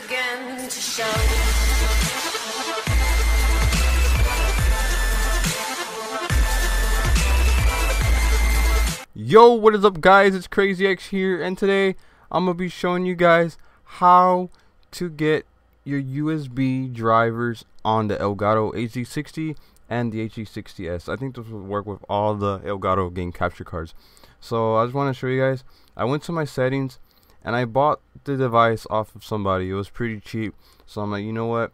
began to show. Yo, what is up guys, it's CrazyX here, and today I'm going to be showing you guys how to get your USB drivers on the Elgato HD60 and the HD60S. I think this will work with all the Elgato game capture cards. So I just want to show you guys, I went to my settings and I bought the device off of somebody. It was pretty cheap, so I'm like, you know what,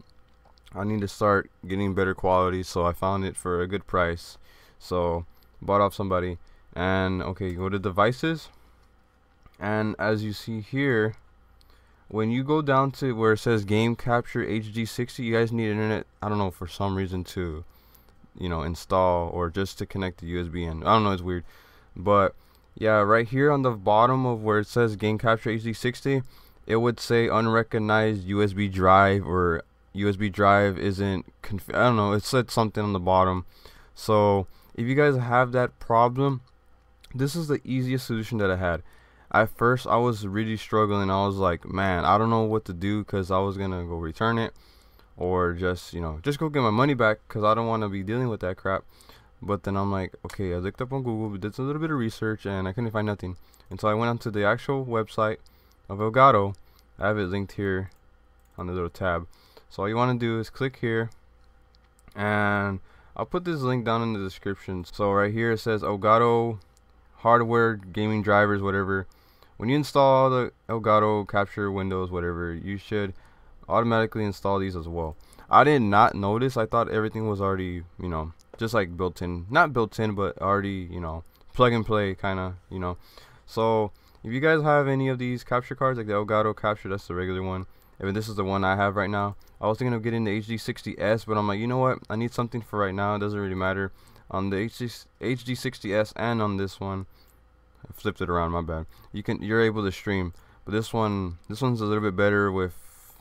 I need to start getting better quality, so I found it for a good price. So bought off somebody. And okay, go to devices, and as you see here, when you go down to where it says game capture HD60, you guys need internet, I don't know, for some reason to, you know, install, or just to connect the USB in. I don't know, it's weird, but yeah, right here on the bottom of where it says game capture HD60, it would say unrecognized USB drive, or USB drive isn't, I don't know, it said something on the bottom. So if you guys have that problem, this is the easiest solution that I had. At first I was really struggling. I was like, man, I don't know what to do, because I was gonna go return it, or just, you know, just go get my money back, because I don't want to be dealing with that crap. But then I'm like, okay, I looked up on Google, did a little bit of research, and I couldn't find nothing. And so I went onto the actual website of Elgato. I have it linked here on the little tab. So all you want to do is click here, and I'll put this link down in the description. So right here it says Elgato hardware, gaming drivers, whatever. When you install the Elgato capture Windows, whatever, you should automatically install these as well. I did not notice. I thought everything was already, you know, just like built in. Not built in, but already, you know, plug and play kind of, you know. So if you guys have any of these capture cards, like the Elgato capture, that's the regular one. I mean, this is the one I have right now. I was thinking of getting the HD60S, but I'm like, you know what? I need something for right now. It doesn't really matter. On the HD60S and on this one, I flipped it around, my bad. You're able to stream. But this one's a little bit better with,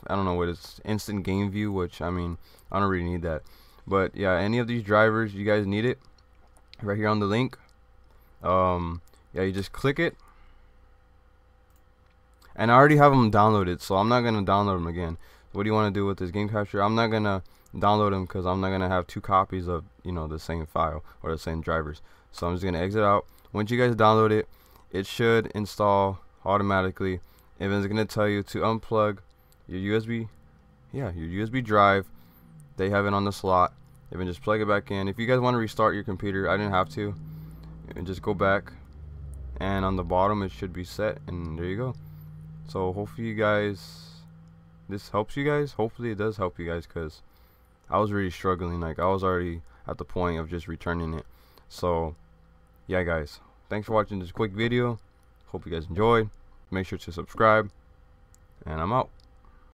I don't know what it's, instant game view, which, I mean, I don't really need that. But yeah, any of these drivers, you guys need it, right here on the link. Yeah, you just click it. And I already have them downloaded, so I'm not going to download them again. What do you want to do with this game capture? I'm not going to download them, because I'm not going to have two copies of, you know, the same file or the same drivers. So I'm just going to exit out. Once you guys download it, it should install automatically. And it's going to tell you to unplug your USB. Yeah, your USB drive. They have it on the slot. You can just plug it back in. If you guys want to restart your computer, I didn't have to. And just go back. And on the bottom, it should be set. And there you go. So hopefully you guys, this helps you guys. Hopefully it does help you guys, because I was really struggling. Like, I was already at the point of just returning it. So yeah guys, thanks for watching this quick video. Hope you guys enjoyed. Make sure to subscribe, and I'm out.